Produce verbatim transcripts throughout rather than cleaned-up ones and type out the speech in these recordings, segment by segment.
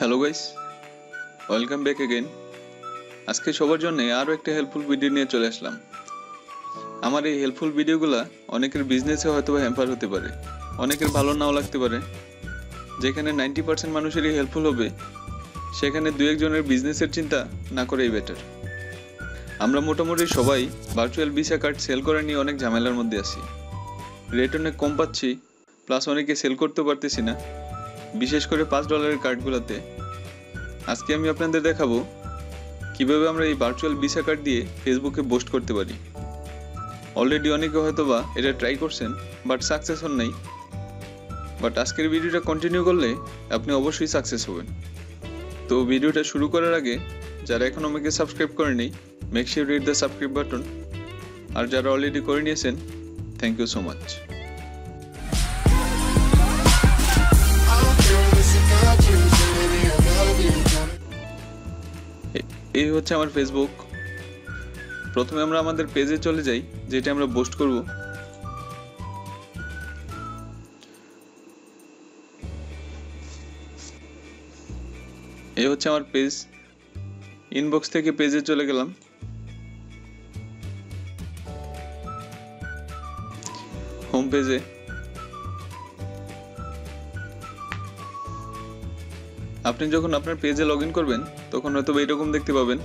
Hello guys welcome back again. आज के सबार जन्य आरो एक हेल्पफुल भिडियो निये चले आसलाम। आमार एई हेल्पफुल भिडियोगुला अनेकेर बिजनेसे होयतोबा हैम्पार होते पारे, अनेकेर भालो नाओ लागते पारे। जेखाने नाइनटी पार्सेंट मानुषेरई हेल्पफुल होबे सेखाने दुई एकजनेर बिजनेसेर चिंता ना करेई बेटार। आमरा मोटामुटी सबाई भार्चुयाल भिसा कार्ड सेल करा निये अनेक झामेलार मধ্যে आछि। रेट अनेक कम पाচ্ছি, प्लस अनेके सेल करते पारতেছি ना, विशेष करे पाँच डलारेर कार्डगुलोते। आजके आमि आपनादेर देखाबो किभाबे आमरा एई भार्चुयाल भिसा कार्ड दिये फेसबुके पोस्ट करते पारि। अलरेडी अनेके हयतोबा एटा ट्राई करछेन बाट सक्सेस हन नाई, बाट आजकेर भिडियोटा कन्टिन्यू करले आपनि अवश्यई सक्सेस हबेन। तो भिडियोटा शुरू करार आगे যারা এখনো আমাকে সাবস্ক্রাইব করেননি make sure hit the subscribe button, আর যারা অলরেডি করে নিয়েছেন থ্যাংক ইউ সো মাচ। এই হচ্ছে আমার ফেসবুক। প্রথমে আমরা আমাদের পেজে চলে যাই যেটা আমরা পোস্ট করব। এই হচ্ছে আমার পেজ। इनबक्स থেকে পেজে চলে গেলাম। হোম পেজে আপনি যখন আপনার পেজে লগইন করবেন তখন হয়তো এরকম দেখতে পাবেন।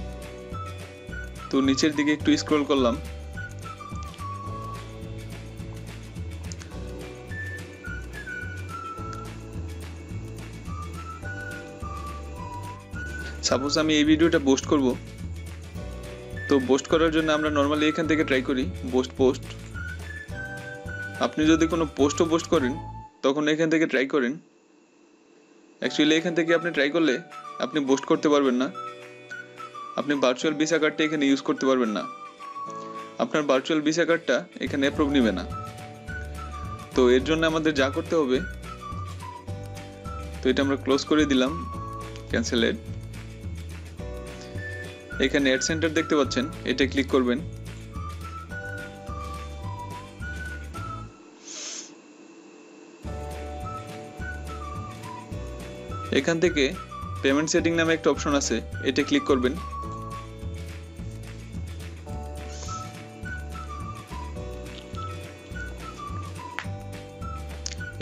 তো নিচের দিকে একটু স্ক্রল করলাম, सपोज आमी ये भिडियोटा पोस्ट करब। तो पोस्ट करार जोन्नो आमरा नर्माली एखान थेके ट्राई करी पोस्ट पोस्ट। आपनि जोदि कोनो पोस्टो पोस्ट करें तखन एखान थेके ट्राई करें। एक्चुअली एखान थेके आपनि ट्राई करले आपनि पोस्ट करते पारबेन ना, आपनि भार्चुयाल भिसा कार्डटा एखाने यूज करते पारबेन ना, आपनार भार्चुयाल भिसा कार्डटा एखाने अप्रूव नेबे ना। तो एर जोन्नो आमादेर जा करते होबे, तो एटा आमरा क्लोज करे दिलाम, कैंसेल एड। এখানে এড সেন্টার দেখতে পাচ্ছেন, এটা ক্লিক করবেন। এখান থেকে পেমেন্ট সেটিং নামে একটা অপশন আছে, এটা ক্লিক করবেন।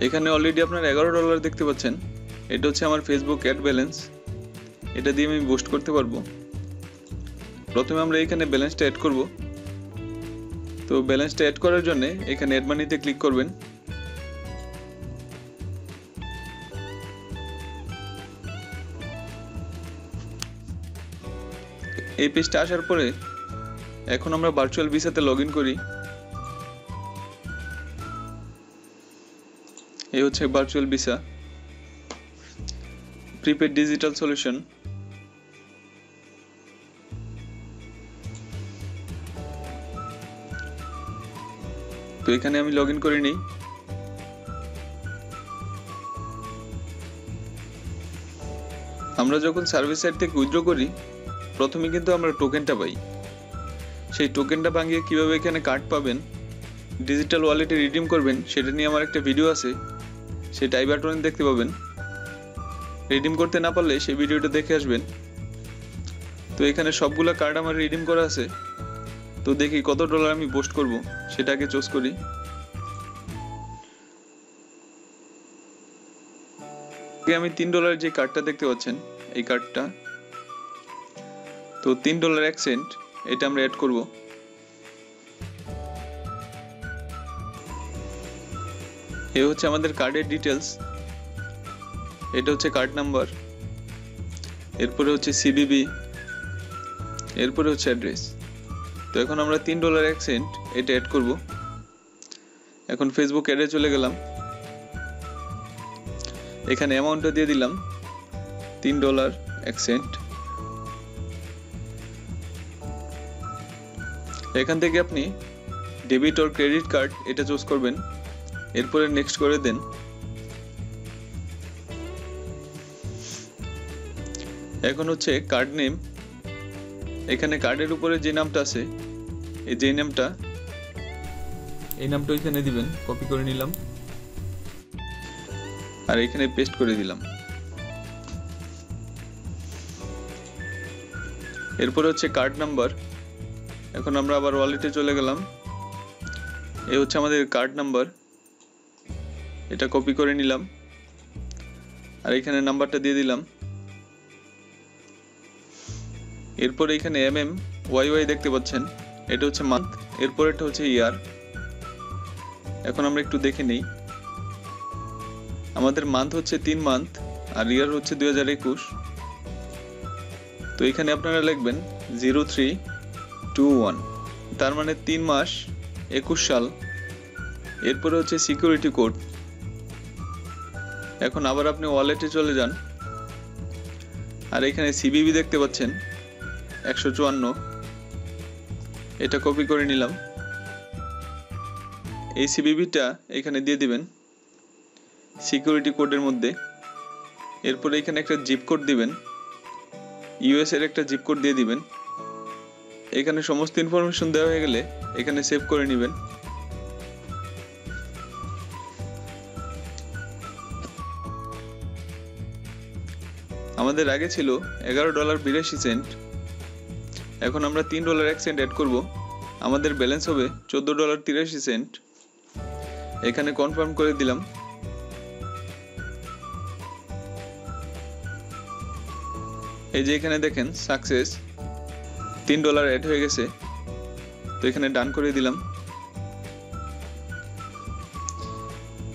এখানে অলরেডি আপনার এগারো ডলার দেখতে পাচ্ছেন, এটা হচ্ছে আমার ফেসবুক অ্যাড ব্যালেন্স। এটা দিয়ে আমি পোস্ট করতে পারবো। प्रथमे आमरा एखाने बैलेंसटा एड करब। तो बैलेंसटा एड करार जोन्नो एखाने एड मानिते क्लिक करबें। एई पेजटा आसार परे एखन आमरा भार्चुयाल भिसाते लगइन करी। एई होच्छे virtual Visa prepaid digital solution. तो এখানে আমি লগইন করে নেই। আমরা যখন সার্ভিস সাইট থেকে উইথড্র করি প্রথমে কিন্তু আমরা টোকেনটা পাই। সেই টোকেনটা ভাঙিয়ে কিভাবে এখানে কার্ড পাবেন, ডিজিটাল ওয়ালেটে রিডিম করবেন সেটা নিয়ে আমার একটা ভিডিও আছে, সেটা আই বাটনে দেখতে পাবেন। রিডিম করতে না পারলে সেই ভিডিওটা দেখে আসবেন। তো এখানে সবগুলা কার্ড আমার রিডিম করা আছে। तो देखी कत डलार आमी पोस्ट करब सेटा आगे चूज करी। आमी तीन डलार जे कार्डटा देखते पाच्छेन एई कार्डटा, तो तीन डलार एक सेंट एटा आमरा एड करब। एई होच्छे आमादेर कार्डेर डिटेल्स। एटा होच्छे कार्ड नम्बर, एरपरे होच्छे सीबीबी, एरपरे होच्छे एड्रेस। তো এখন আমরা তিন ডলার এক সেন্ট এটা এড করব। এখন ফেসবুক অ্যাডে চলে গেলাম, এখানে অ্যামাউন্টটা দিয়ে দিলাম তিন ডলার এক সেন্ট। এখান থেকে আপনি ডেবিট অর ক্রেডিট কার্ড এটা চুজ করবেন, এরপরে নেক্সট করে দেন। এখন হচ্ছে কার্ড নেম, এখানে কার্ডের উপরে যে নামটা আছে এই যে নামটা এই নামটা এখানে দিবেন। কপি করে নিলাম আর এখানে পেস্ট করে দিলাম। এরপরে হচ্ছে কার্ড নাম্বার। এখন আমরা আবার ওয়ালেটে চলে গেলাম। এই হচ্ছে আমাদের কার্ড নাম্বার, এটা কপি করে নিলাম আর এখানে নাম্বারটা দিয়ে দিলাম। এরপর এখানে এম এম ওয়াই ওয়াই দেখতে পাচ্ছেন, এটা হচ্ছে মান্থ, এরপর এটা হচ্ছে ইয়ার। এখন আমরা একটু দেখে নেই, আমাদের মান্থ হচ্ছে তিন মান্থ আর ইয়ার হচ্ছে দুই হাজার একুশ। তো এখানে আপনারা লিখবেন জিরো থ্রি টু ওয়ান, তার মানে তিন মাস একুশ সাল। এরপরে হচ্ছে সিকিউরিটি কোড। এখন আবার আপনি ওয়ালেটে চলে যান আর এখানে সিবিবি দেখতে পাচ্ছেন একশো চুয়ান্ন, এটা কপি করে নিলাম। এই সিবিবিটা এখানে দিয়ে দিবেন সিকিউরিটি কোডের মধ্যে। এরপরে এখানে একটা জিপ কোড দিবেন, ইউএস এর একটা জিপ কোড দিয়ে দিবেন। এখানে সমস্ত ইনফরমেশন দেওয়া হয়ে গেলে এখানে সেভ করে নেবেন। আমাদের আগে ছিল এগারো ডলার বিরাশি সেন্ট, এখন আমরা তিন ডলার এক সেন্ট অ্যাড করব। আমাদের ব্যালেন্স হবে চোদ্দ ডলার তিরাশি সেন্ট। এখানে কনফার্ম করে দিলাম। এই যে এখানে দেখেন সাকসেস, তিন ডলার অ্যাড হয়ে গেছে। তো এখানে ডান করে দিলাম।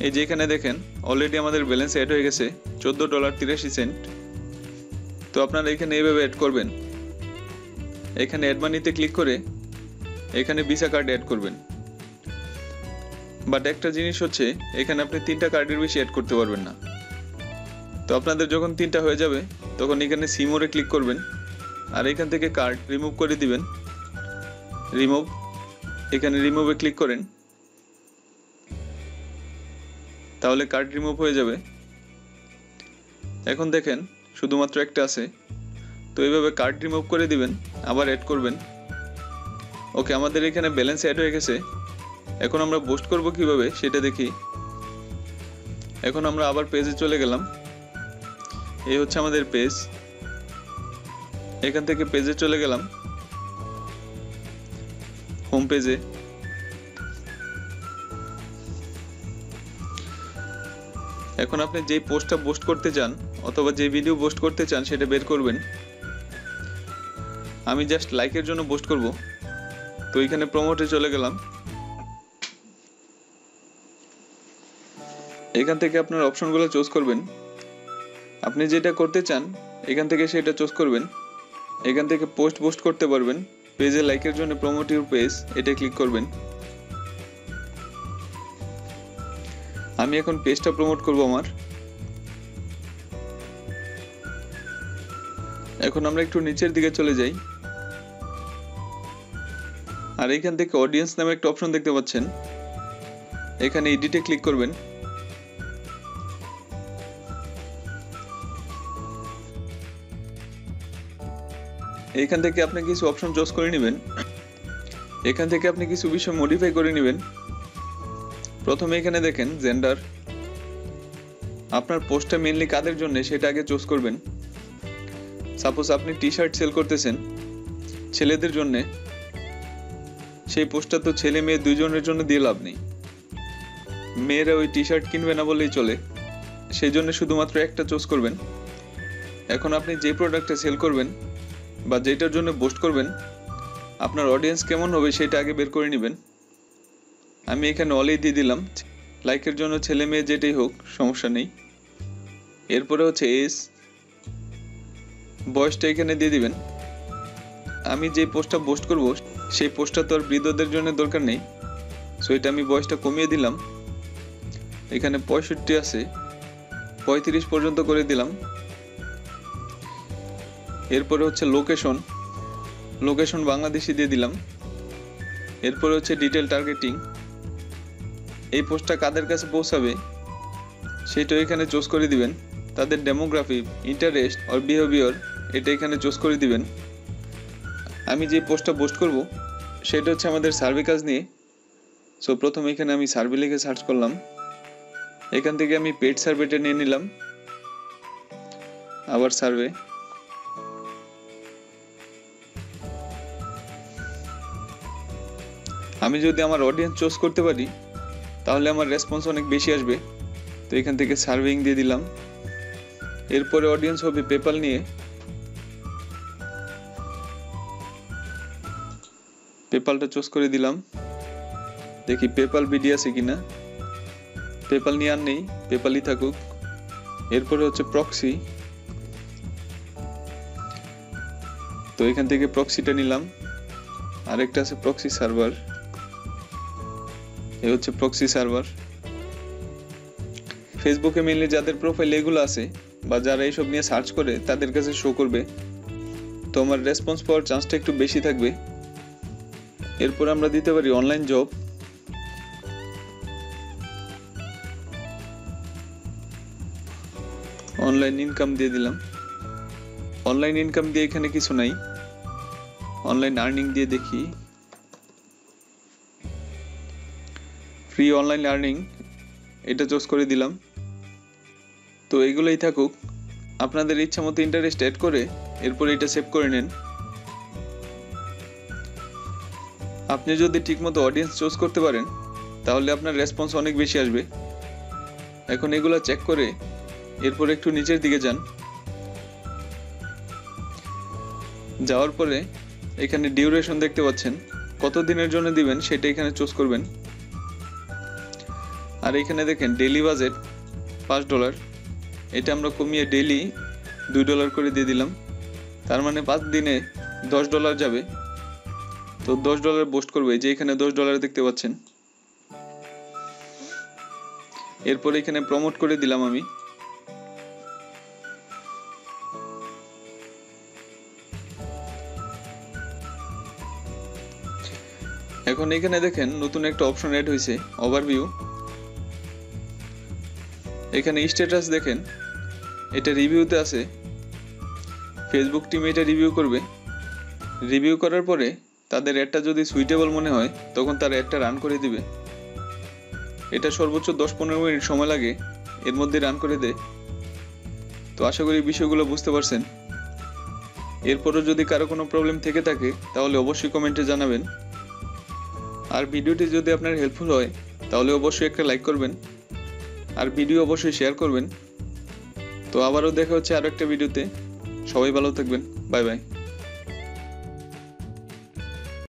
এই যে এখানে দেখেন অলরেডি আমাদের ব্যালেন্স অ্যাড হয়ে গেছে চোদ্দ ডলার তিরাশি সেন্ট। তো আপনারা এখানে এইভাবে অ্যাড করবেন। এখানে অ্যাড মানিতে ক্লিক করে এখানে ভিসা কার্ড অ্যাড করবেন। বাট একটা জিনিস হচ্ছে, এখানে আপনি তিনটা কার্ডের বেশি অ্যাড করতে পারবেন না। তো আপনাদের যখন তিনটা হয়ে যাবে তখন এখানে সিমোরে ক্লিক করবেন আর এখান থেকে কার্ড রিমুভ করে দিবেন। রিমুভ, এখানে রিমুভে ক্লিক করেন, তাহলে কার্ড রিমুভ হয়ে যাবে। এখন দেখেন শুধুমাত্র একটা আছে। তো এইভাবে কার্ড রিমুভ করে দিবেন, আবার অ্যাড করবেন। ওকে, আমাদের এখানে ব্যালেন্স অ্যাড হয়ে গেছে। এখন আমরা বুস্ট করব কিভাবে সেটা দেখি। এখন আমরা আবার পেজে চলে গেলাম। এই হচ্ছে আমাদের পেজ, এখান থেকে পেজে চলে গেলাম, হোম পেজে। এখন আপনি যে পোস্টটা পোস্ট করতে চান অথবা যে ভিডিও পোস্ট করতে চান সেটা বের করবেন। আমি জাস্ট লাইকের জন্য পোস্ট করব। তো এখানে প্রমোটে চলে গেলাম। এখান থেকে আপনার অপশনগুলো চুজ করবেন। আপনি যেটা করতে চান এখান থেকে সেটা চুজ করবেন। এখান থেকে পোস্ট পোস্ট করতে পারবেন। পেজে লাইকের জন্য প্রমোট ইউর পেজ, এটা ক্লিক করবেন। আমি এখন পেজটা প্রমোট করব আমার। এখন আমরা একটু নিচের দিকে চলে যাই আর এখান থেকে অডিয়েন্স নামে একটা অপশন দেখতে পাচ্ছেন, এখানে এডিটে ক্লিক করবেন। এখান থেকে আপনি কিছু অপশন চয়েস করে নেবেন। এখান থেকে আপনি কিছু বিষয় মডিফাই করে নেবেন। প্রথমে এখানে দেখেন জেন্ডার, আপনার পোস্টটা মেইনলি কাদের জন্য সেটা আগে চয়েস করবেন। সাপোজ আপনি টি শার্ট সেল করতেছেন ছেলেদের জন্য, সেই পোস্টটা তো ছেলে মেয়ে দুইজনের জন্য দিয়ে লাভ নেই। মেয়েরা ওই টি শার্ট কিনবে না বলেই চলে, সেই জন্য শুধুমাত্র একটা চয়েস করবেন। এখন আপনি যে প্রোডাক্টটা সেল করবেন বা যেটার জন্য পোস্ট করবেন আপনার অডিয়েন্স কেমন হবে সেটা আগে বের করে নেবেন। আমি এখানে অলই দিয়ে দিলাম, লাইকের জন্য ছেলে মেয়ে যেটাই হোক সমস্যা নেই। এরপরে হচ্ছে এজ, বয়সটা এখানে দিয়ে দিবেন। আমি যে পোস্টটা পোস্ট করব সেই পোস্টটা তো আর বৃদ্ধদের জন্য দরকার নেই, সো এটা আমি বয়সটা কমিয়ে দিলাম। এখানে পঁয়ষট্টি আছে, পঁয়ত্রিশ পর্যন্ত করে দিলাম। এরপরে হচ্ছে লোকেশন, লোকেশন বাংলাদেশি দিয়ে দিলাম। এরপরে হচ্ছে ডিটেল টার্গেটিং, এই পোস্টটা কাদের কাছে পৌঁছাবে সেটা এখানে চুজ করে দিবেন। তাদের ডেমোগ্রাফি, ইন্টারেস্ট আর বিহেভিয়ার, এটা এখানে চুজ করে দিবেন। আমি যে পোস্টটা পোস্ট করব সেটা হচ্ছে আমাদের সার্ভে কাজ নিয়ে। সো প্রথমে এখানে আমি সার্ভে লিখে সার্চ করলাম, এখান থেকে আমি পেড সার্ভেটা নিয়ে নিলাম। আবার সার্ভে, আমি যদি আমার অডিয়েন্স চুজ করতে পারি তাহলে আমার রেসপন্স অনেক বেশি আসবে। তো এখান থেকে সার্ভিং দিয়ে দিলাম। এরপরে অডিয়েন্স হবে পেপাল নিয়ে। পেপালটা চুজ করে দিলাম, দেখি পেপাল বিডি আছে কিনা। পেপাল নিয়ে আর নেই, পেপালই থাকুক। এরপরে হচ্ছে প্রক্সি, তো এখান থেকে প্রক্সিটা নিলাম। আরেকটা আছে প্রক্সি সার্ভার, এই হচ্ছে প্রক্সি সার্ভার। ফেসবুকে মেনলি যাদের প্রোফাইল এগুলো আছে বা যারা এইসব নিয়ে সার্চ করে তাদের কাছে শো করবে, তো আমার রেসপন্স পাওয়ার চান্সটা একটু বেশি থাকবে। এরপর আমরা দিতে পারি অনলাইন জব। অনলাইন ইনকাম দিয়ে দিলাম। অনলাইন ইনকাম দিয়ে এখানে কিছু নাই। অনলাইন আর্নিং দিয়ে দেখি, ফ্রি অনলাইন আর্নিং, এটা চুজ করে দিলাম। তো এগুলোই থাকুক, আপনাদের ইচ্ছা মতো ইন্টারেস্ট অ্যাড করে এরপর এটা সেভ করে নেন। আপনি যদি ঠিকমতো অডিয়েন্স চুজ করতে পারেন তাহলে আপনার রেসপন্স অনেক বেশি আসবে। এখন এগুলো চেক করে এরপর একটু নিচের দিকে যান। যাওয়ার পরে এখানে ডিউরেশন দেখতে পাচ্ছেন, কত দিনের জন্য দিবেন সেটা এখানে চুজ করবেন। আর এখানে দেখেন ডেইলি বাজেট পাঁচ ডলার, এটা আমরা কমিয়ে ডেইলি দুই ডলার করে দিয়ে দিলাম। তার মানে পাঁচ দিনে দশ ডলার যাবে। তো দশ ডলার বোস্ট করবে, যে এখানে দশ ডলার দেখতে পাচ্ছেন। এরপর এখানে প্রমোট করে দিলাম আমি। এখন এখানে দেখেন নতুন একটা অপশন এড হয়েছে, ওভারভিউ। এখানে স্ট্যাটাস দেখেন, এটা রিভিউতে আছে। ফেসবুক টিম এটা রিভিউ করবে। রিভিউ করার পরে তাদের অ্যাডটা যদি সুইটেবল মনে হয় তখন তারা অ্যাডটা রান করে দিবে। এটা সর্বোচ্চ দশ পনেরো মিনিট সময় লাগে, এর মধ্যে রান করে দেয়। তো আশা করি বিষয়গুলো বুঝতে পারছেন। এরপরও যদি কারো কোনো প্রবলেম থেকে থাকে তাহলে অবশ্যই কমেন্টে জানাবেন। আর ভিডিওটি যদি আপনার হেল্পফুল হয় তাহলে অবশ্যই একটা লাইক করবেন, আর ভিডিও অবশ্যই শেয়ার করবেন। তো আবারও দেখা হচ্ছে আরও একটা ভিডিওতে। সবাই ভালো থাকবেন, বাই বাই।